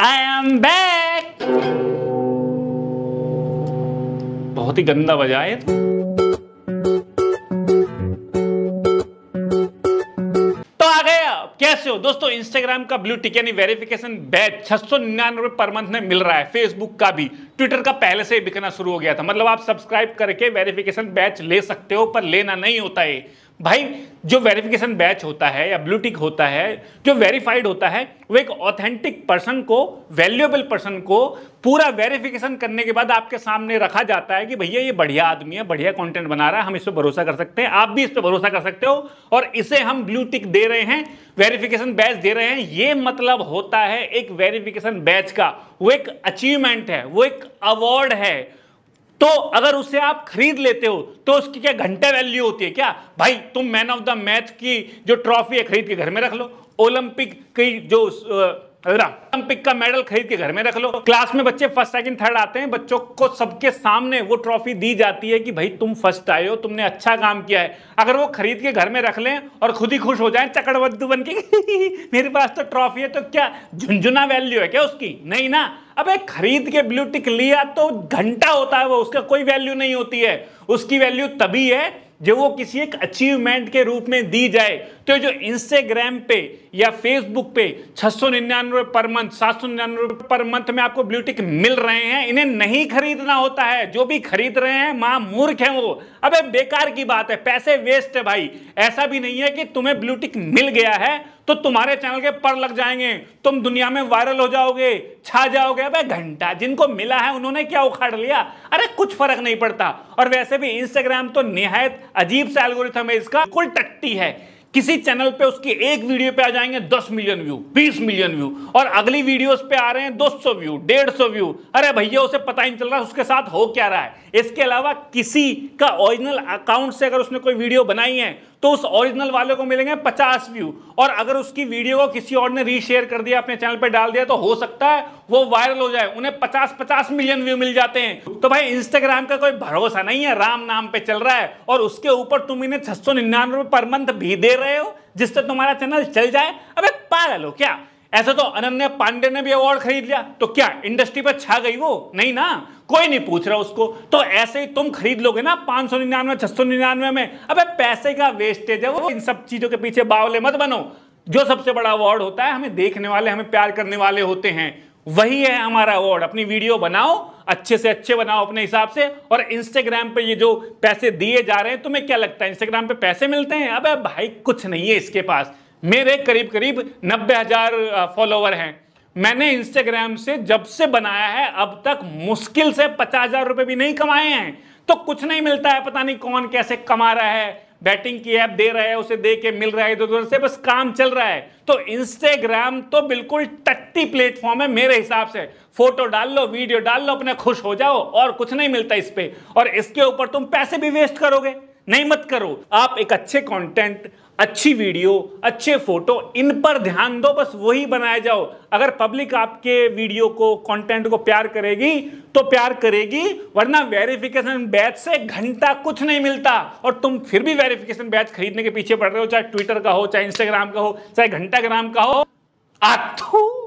I am back. बहुत ही गंदा बजा है तो। आ गए आप, कैसे हो दोस्तों। Instagram का ब्लू टिक यानी वेरिफिकेशन बैच 699 पर मंथ में मिल रहा है। Facebook का भी, ट्विटर का पहले से ही बिकना शुरू हो गया था। मतलब आप सब्सक्राइब करके वेरिफिकेशन बैच ले सकते हो, पर लेना नहीं होता है भाई। जो वेरिफिकेशन बैच होता है या ब्लू टिक होता है, जो वेरीफाइड होता है, वो एक ऑथेंटिक पर्सन को, वैल्यूएबल पर्सन को पूरा वेरिफिकेशन करने के बाद आपके सामने रखा जाता है कि भैया ये बढ़िया आदमी है, बढ़िया कंटेंट बना रहा है, हम इस पर भरोसा कर सकते हैं। आप भी इस पर भरोसा कर सकते हो और इसे हम ब्लू टिक दे रहे हैं, वेरिफिकेशन बैच दे रहे हैं। ये मतलब होता है एक वेरिफिकेशन बैच का, वो एक अचीवमेंट है, वो एक अवार्ड है। तो अगर उसे आप खरीद लेते हो तो उसकी क्या घंटे वैल्यू होती है क्या भाई। तुम मैन ऑफ द मैच की जो ट्रॉफी है खरीद के घर में रख लो, ओलंपिक की जो ओलंपिक का मेडल खरीद के घर में रख लो। क्लास में बच्चे फर्स्ट सेकंड थर्ड आते हैं, बच्चों को सबके सामने वो ट्रॉफी दी जाती है कि भाई तुम फर्स्ट आए हो, तुमने अच्छा काम किया है। अगर वो खरीद के घर में रख लें और खुद ही खुश हो जाए चकड़वद्दू बन के मेरे पास तो ट्रॉफी है, तो क्या झुनझुना वैल्यू है क्या उसकी? नहीं ना। अबे खरीद के ब्लू टिक लिया तो घंटा होता है वो, उसका कोई वैल्यू नहीं होती है। उसकी वैल्यू तभी है जो वो किसी एक अचीवमेंट के रूप में दी जाए। तो जो इंस्टाग्राम पे या फेसबुक पे 699 पर मंथ, 799 पर मंथ में आपको ब्लू टिक मिल रहे हैं, इन्हें नहीं खरीदना होता है। जो भी खरीद रहे हैं मां मूर्ख है वो। अबे बेकार की बात है, पैसे वेस्ट है भाई। ऐसा भी नहीं है कि तुम्हें ब्लू टिक मिल गया है तो तुम्हारे चैनल के पर लग जाएंगे, तुम दुनिया में वायरल हो जाओगे, छा जाओगे। अबे घंटा, जिनको मिला है उन्होंने क्या उखाड़ लिया? अरे कुछ फर्क नहीं पड़ता। और वैसे भी इंस्टाग्राम तो निहायत अजीब सा एल्गोरिथम है इसका, बिल्कुल टट्टी है। किसी चैनल पे उसकी एक वीडियो पे आ जाएंगे 10 मिलियन व्यू, 20 मिलियन व्यू, और अगली वीडियोस पे आ रहे हैं 200 व्यू, 150 व्यू। अरे भैया उसे पता ही नहीं चल रहा उसके साथ हो क्या रहा है। इसके अलावा किसी का ओरिजिनल अकाउंट से अगर उसने कोई वीडियो बनाई है तो उस ओरिजिनल वाले को मिलेंगे 50 व्यू, और अगर उसकी वीडियो को किसी और ने रीशेयर कर दिया, अपने चैनल पर डाल दिया, तो हो सकता है वो वायरल हो जाए, उन्हें 50-50 मिलियन व्यू मिल जाते हैं। तो भाई इंस्टाग्राम का कोई भरोसा नहीं है, राम नाम पे चल रहा है। और उसके ऊपर तुम इन्हें 699 पर मंथ भी दे रहे हो जिससे तुम्हारा चैनल चल जाए। अबे पागल हो क्या? ऐसे तो अनन्या पांडे ने भी अवार्ड खरीद लिया तो क्या इंडस्ट्री पर छा गई वो? नहीं ना, कोई नहीं पूछ रहा उसको। तो ऐसे ही तुम खरीद लोगे ना 599, 699 में। अबे पैसे का वेस्टेज है वो। इन सब चीजों के पीछे बावले मत बनो। जो सबसे बड़ा अवार्ड होता है, हमें देखने वाले, हमें प्यार करने वाले होते हैं, वही है हमारा अवार्ड। अपनी वीडियो बनाओ, अच्छे से अच्छे बनाओ अपने हिसाब से। और इंस्टाग्राम पे ये जो पैसे दिए जा रहे हैं, तुम्हें क्या लगता है इंस्टाग्राम पे पैसे मिलते हैं? अबे भाई कुछ नहीं है इसके पास। मेरे करीब करीब 90,000 फॉलोवर हैं। मैंने इंस्टाग्राम से जब से बनाया है अब तक मुश्किल से 50,000 रुपये भी नहीं कमाए हैं। तो कुछ नहीं मिलता है, पता नहीं कौन कैसे कमा रहा है। बैटिंग की ऐप दे रहा है, उसे दे के मिल रहा है, इधर उधर से बस काम चल रहा है। तो इंस्टाग्राम तो बिल्कुल टट्टी प्लेटफॉर्म है मेरे हिसाब से। फोटो डाल लो, वीडियो डाल लो, अपने खुश हो जाओ, और कुछ नहीं मिलता इस पर। और इसके ऊपर तुम पैसे भी वेस्ट करोगे? नहीं, मत करो। आप एक अच्छे कंटेंट, अच्छी वीडियो, अच्छे फोटो, इन पर ध्यान दो, बस वही बनाए जाओ। अगर पब्लिक आपके वीडियो को, कंटेंट को प्यार करेगी तो प्यार करेगी, वरना वेरिफिकेशन बैच से घंटा कुछ नहीं मिलता। और तुम फिर भी वेरिफिकेशन बैच खरीदने के पीछे पड़ रहे हो, चाहे ट्विटर का हो, चाहे इंस्टाग्राम का हो, चाहे घंटाग्राम का हो।